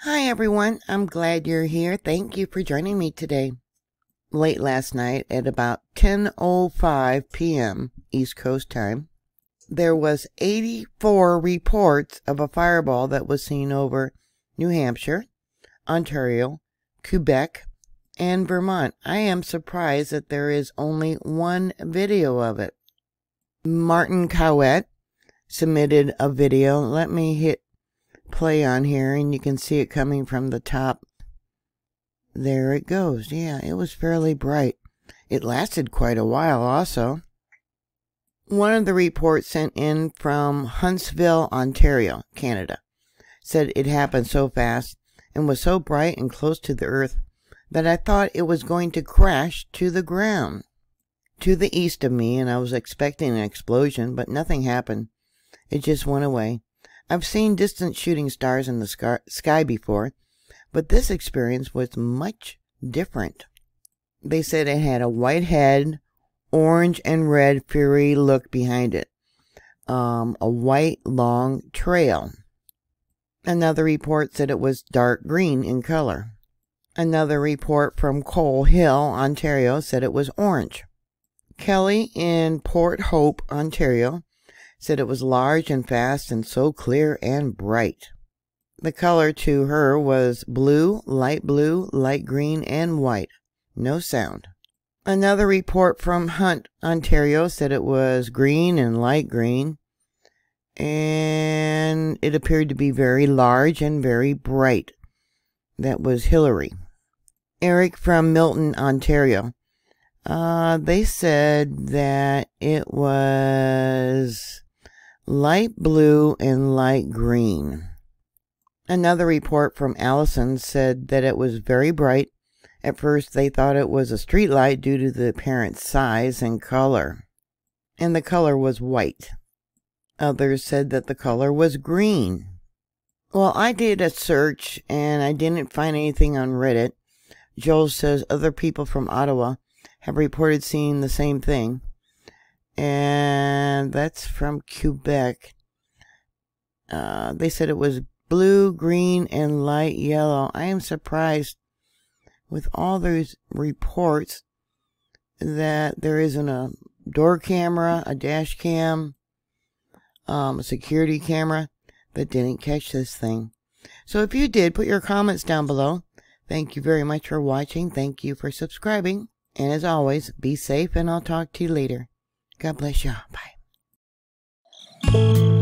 Hi everyone, I'm glad you're here. Thank you for joining me today. Late last night at about 10:05 p.m. East Coast time, there was 84 reports of a fireball that was seen over New Hampshire, Ontario, Quebec, and Vermont. I am surprised that there is only one video of it. Martin Caouette submitted a video. Let me hit play on here and you can see it coming from the top. There it goes. Yeah, it was fairly bright. It lasted quite a while also. One of the reports sent in from Huntsville, Ontario, Canada, said it happened so fast and was so bright and close to the earth that I thought it was going to crash to the ground to the east of me, and I was expecting an explosion, but nothing happened. It just went away. I've seen distant shooting stars in the sky before, but this experience was much different. They said it had a white head, orange and red fiery look behind it, a white long trail. Another report said it was dark green in color. Another report from Coal Hill, Ontario, said it was orange. Kelly in Port Hope, Ontario, said it was large and fast and so clear and bright. The color to her was blue, light green, and white. No sound. Another report from Hunt, Ontario, said it was green and light green, and it appeared to be very large and very bright. That was Hillary. Eric from Milton, Ontario. They said that it was light blue and light green. Another report from Allison said that it was very bright. At first they thought it was a street light due to the apparent size and color, and the color was white. Others said that the color was green. Well, I did a search and I didn't find anything on Reddit. Joel says other people from Ottawa have reported seeing the same thing, and that's from Quebec. They said it was blue, green, and light yellow. I am surprised with all those reports that there isn't a door camera, a dash cam, a security camera that didn't catch this thing. So if you did, put your comments down below. Thank you very much for watching. Thank you for subscribing. And as always, be safe and I'll talk to you later. God bless y'all. Bye.